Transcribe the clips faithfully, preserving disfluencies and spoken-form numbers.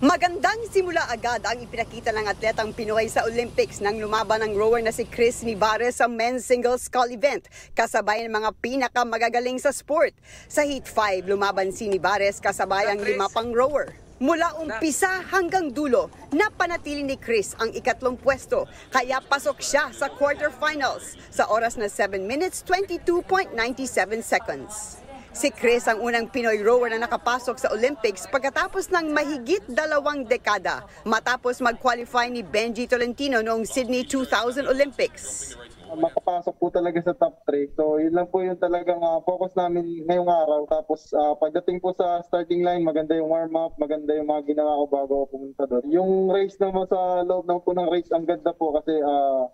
Magandang simula agad ang ipinakita ng atletang Pinoy sa Olympics nang lumaban ang rower na si Cris Nievarez sa men's singles call event, kasabay ng mga pinakamagagaling sa sport. Sa heat five, lumaban si Nievarez kasabay ang lima pang rower. Mula umpisa hanggang dulo, napanatili ni Cris ang ikatlong pwesto, kaya pasok siya sa quarterfinals sa oras na seven minutes twenty-two point nine seven seconds. Si Cris ang unang Pinoy rower na nakapasok sa Olympics pagkatapos ng mahigit dalawang dekada matapos mag-qualify ni Benji Tolentino noong Sydney two thousand Olympics. Makapasok po talaga sa top three. So yun lang po yung talagang uh, focus namin ngayong araw. Tapos uh, pagdating po sa starting line, maganda yung warm-up, maganda yung mga ginawa ko bago ako pumunta doon. Yung race naman sa loob ng po ng race, ang ganda po kasi uh,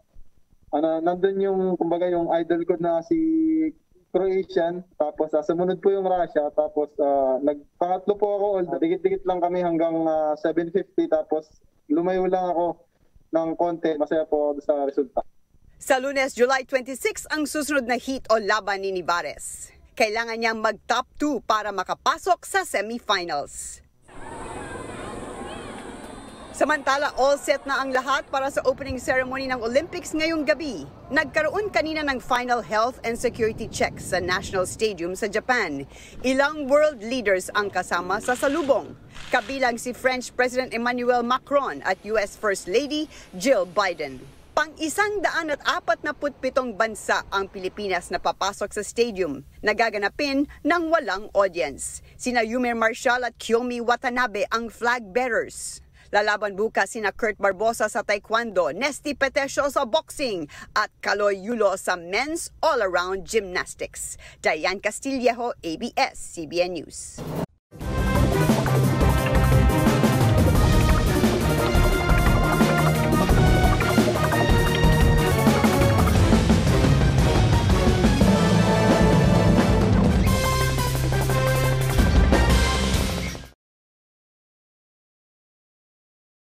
ano, nandun yung, kumbaga, yung idol ko na si Croatian, tapos uh, sumunod po yung Russia, tapos uh, nagpangatlo po ako, dikit-dikit lang kami hanggang uh, seven fifty, tapos lumayo lang ako ng konti, masaya po sa resulta. Sa Lunes, July twenty-sixth, ang susunod na heat o laban ni Nievarez. Kailangan niyang mag-top two para makapasok sa semifinals. Samantala, all set na ang lahat para sa opening ceremony ng Olympics ngayong gabi. Nagkaroon kanina ng final health and security checks sa National Stadium sa Japan. Ilang world leaders ang kasama sa salubong, kabilang si French President Emmanuel Macron at U S First Lady Jill Biden. Pang-isang daan at apat na putpitong bansa ang Pilipinas na papasok sa stadium, nagaganapin ng walang audience. Sinayumer Marshall at Kiyomi Watanabe ang flag bearers. Lalaban bukas sina Kurt Barbosa sa taekwondo, Nesty Petesio sa boxing at Kaloy Yulo sa men's all-around gymnastics. Dyan Castillejo, A B S C B N News.